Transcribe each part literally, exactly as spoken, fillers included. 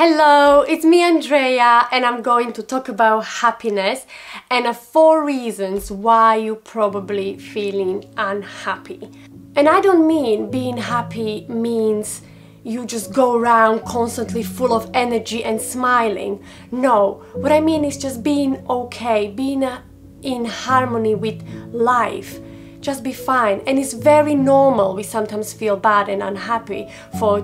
Hello, it's me Andrea and I'm going to talk about happiness and four reasons why you're probably feeling unhappy. And I don't mean being happy means you just go around constantly full of energy and smiling. No, what I mean is just being okay, being in harmony with life. Just be fine. And it's very normal, we sometimes feel bad and unhappy for,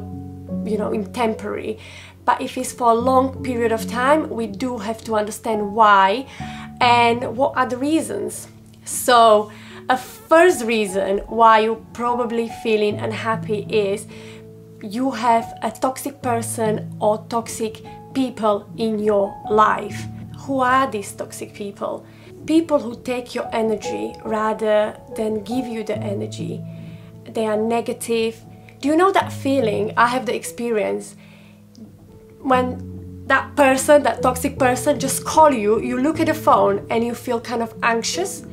you know, in temporary. But if it's for a long period of time, we do have to understand why and what are the reasons. So a first reason why you're probably feeling unhappy is you have a toxic person or toxic people in your life. Who are these toxic people? People who take your energy rather than give you the energy. They are negative. Do you know that feeling? I have the experience. When that person, that toxic person just calls you, you look at the phone and you feel kind of anxious,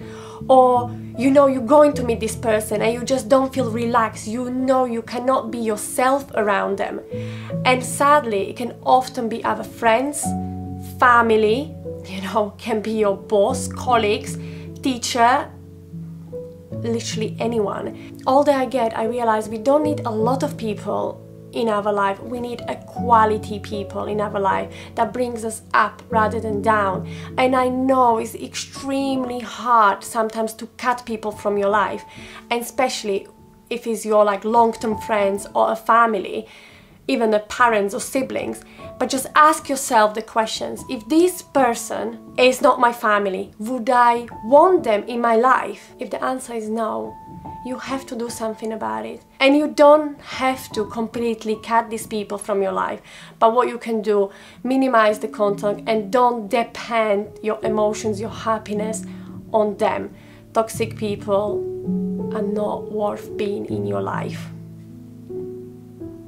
or you know you're going to meet this person and you just don't feel relaxed, you know you cannot be yourself around them. And sadly, it can often be other friends, family, you know, can be your boss, colleagues, teacher, literally anyone. Older I get, I realize we don't need a lot of people in our life, we need a quality people in our life that brings us up rather than down. And I know it's extremely hard sometimes to cut people from your life, and especially if it's your like long-term friends or a family, even the parents or siblings. But just ask yourself the questions: if this person is not my family, would I want them in my life? If the answer is no, you have to do something about it. And you don't have to completely cut these people from your life, but what you can do, minimize the contact and don't depend your emotions, your happiness on them. Toxic people are not worth being in your life.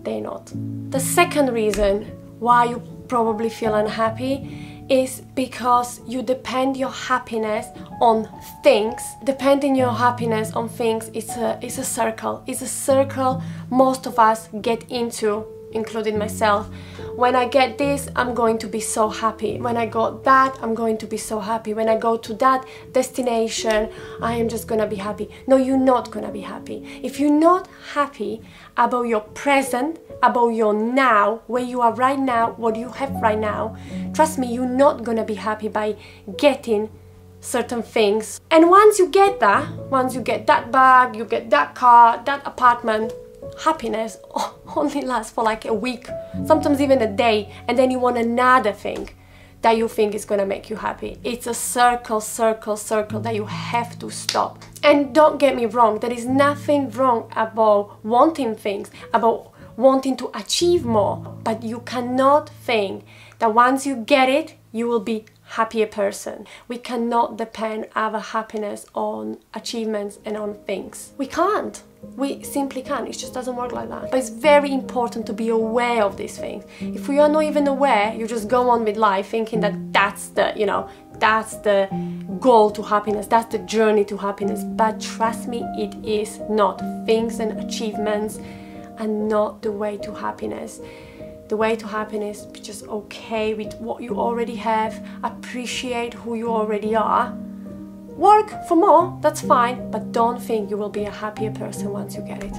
They're not. The second reason why you probably feel unhappy is because you depend your happiness on things. Depending your happiness on things is a, it's a circle. It's a circle most of us get into, including myself. When I get this, I'm going to be so happy. When I got that, I'm going to be so happy. When I go to that destination, I am just gonna be happy. No, you're not gonna be happy. If you're not happy about your present, about your now, where you are right now, what you have right now, trust me, you're not gonna be happy by getting certain things. And once you get that, once you get that bag, you get that car, that apartment, happiness only lasts for like a week, sometimes even a day, and then you want another thing that you think is gonna make you happy. It's a circle, circle, circle that you have to stop. And don't get me wrong, there is nothing wrong about wanting things, about wanting to achieve more, but you cannot think that once you get it, you will be happier person. We cannot depend our happiness on achievements and on things. We can't. We simply can't. It just doesn't work like that. But it's very important to be aware of these things. If we are not even aware, you just go on with life thinking that that's the, you know, that's the goal to happiness, that's the journey to happiness. But trust me, it is not. Things and achievements are not the way to happiness. The way to happiness, be just okay with what you already have, appreciate who you already are, work for more, that's fine, but don't think you will be a happier person once you get it,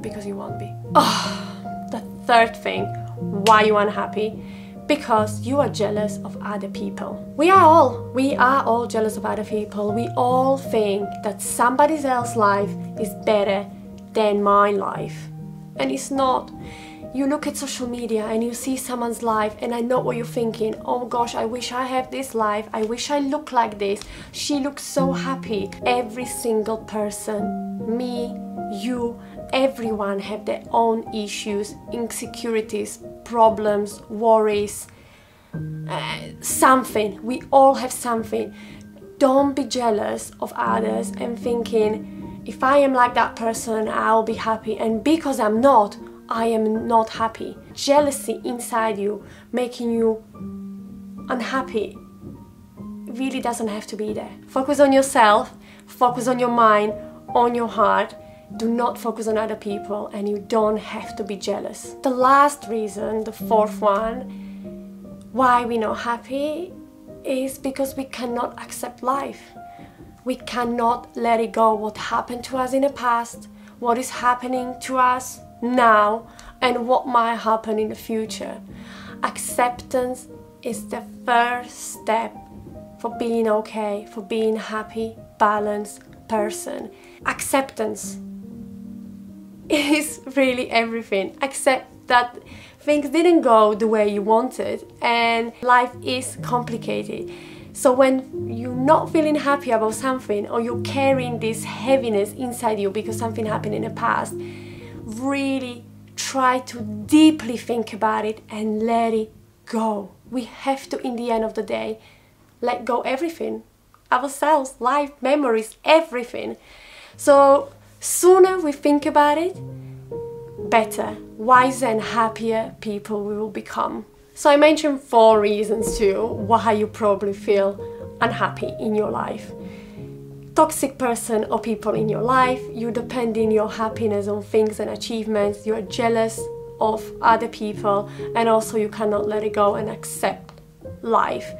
because you won't be. Oh, the third thing, why you're unhappy, because you are jealous of other people. We are all, we are all jealous of other people. We all think that somebody else's life is better than my life, and it's not. You look at social media and you see someone's life, and I know what you're thinking. Oh gosh, I wish I have this life. I wish I look like this. She looks so happy. Every single person, me, you, everyone have their own issues, insecurities, problems, worries, uh, something. We all have something. Don't be jealous of others and thinking, if I am like that person, I'll be happy. And because I'm not, I am not happy. Jealousy inside you, making you unhappy, really doesn't have to be there. Focus on yourself, focus on your mind, on your heart, do not focus on other people, and you don't have to be jealous. The last reason, the fourth one, why we're not happy is because we cannot accept life. We cannot let it go, what happened to us in the past, what is happening to us now, and what might happen in the future. Acceptance is the first step for being okay, for being happy, balanced person. Acceptance is really everything. Accept that things didn't go the way you wanted and life is complicated. So when you're not feeling happy about something, or you're carrying this heaviness inside you because something happened in the past, really try to deeply think about it and let it go. We have to, in the end of the day, let go everything. Ourselves, life, memories, everything. So sooner we think about it, better, wiser and happier people we will become. So I mentioned four reasons too why you probably feel unhappy in your life. Toxic person or people in your life, you're depending your happiness on things and achievements, you're jealous of other people, and also you cannot let it go and accept life.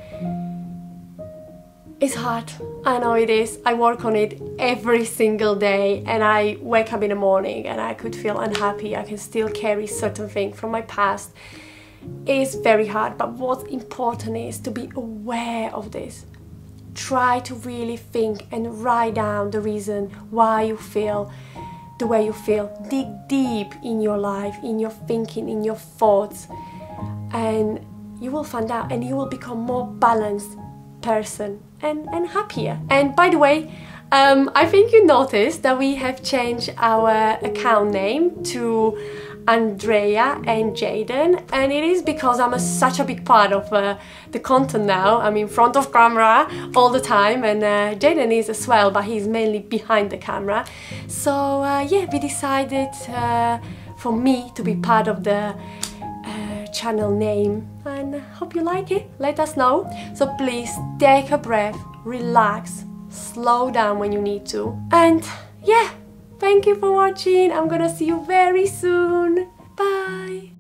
It's hard, I know it is. I work on it every single day, and I wake up in the morning and I could feel unhappy. I can still carry certain things from my past. It's very hard, but what's important is to be aware of this. Try to really think and write down the reason why you feel the way you feel. Dig deep in your life, in your thinking, in your thoughts, and you will find out, and you will become more balanced person and, and happier. And by the way, um, I think you noticed that we have changed our account name to Andrea and Jaden, and it is because I'm a, such a big part of uh, the content now. I'm in front of camera all the time, and uh, Jaden is as well, but he's mainly behind the camera. So uh, yeah, we decided uh, for me to be part of the uh, channel name, and hope you like it. Let us know. So please take a breath, relax, slow down when you need to, and yeah. Thank you for watching. I'm gonna see you very soon. Bye.